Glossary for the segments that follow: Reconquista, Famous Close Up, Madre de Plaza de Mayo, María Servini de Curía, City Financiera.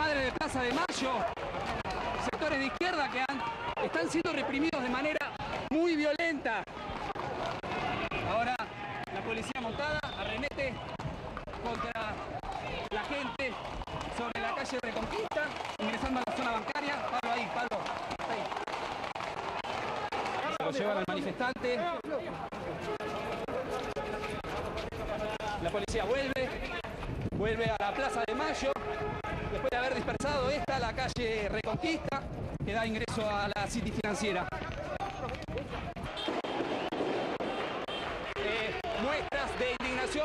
Madre de Plaza de Mayo, sectores de izquierda que están siendo reprimidos de manera muy violenta. Ahora la policía montada arremete contra la gente sobre la calle Reconquista, ingresando a la zona bancaria. Pablo, ahí, Pablo. Ahí. Se lo llevan al manifestante. La policía vuelve a la Plaza de Mayo, después de haber dispersado la calle Reconquista, que da ingreso a la City Financiera. Muestras de indignación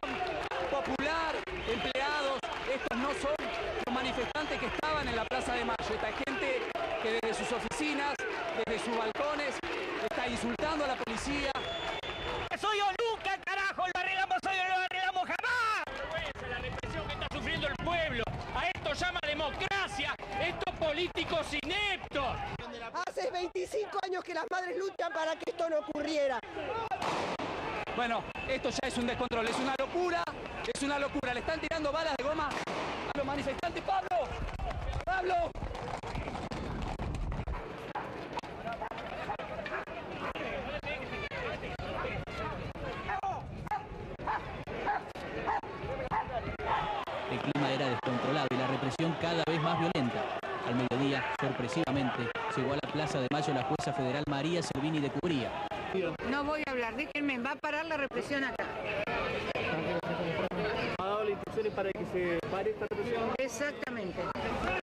popular, empleados, estos no son los manifestantes que estaban en la Plaza de Mayo. Esta gente que desde sus oficinas, desde sus balcones, está insultando a la policía. ¡Soy yo nunca, carajo! ¡Lo arreglamos hoy o lo arreglamos jamás! ¡Vergüenza la represión que está sufriendo el pueblo! ¡A esto llama democracia! ¡Estos políticos ineptos! Hace 25 años que las madres luchan para que esto no ocurriera. Bueno, esto ya es un descontrol, es una locura, es una locura. Le están tirando balas de goma a los manifestantes. ¡Pablo! ¡Pablo! El clima era descontrolado y la represión cada vez más violenta. Al mediodía, sorpresivamente, llegó a la Plaza de Mayo la jueza federal María Servini de Curía. No voy a hablar, déjenme, va a parar la represión acá. ¿Ha dado las instrucciones para que se pare esta represión? Exactamente.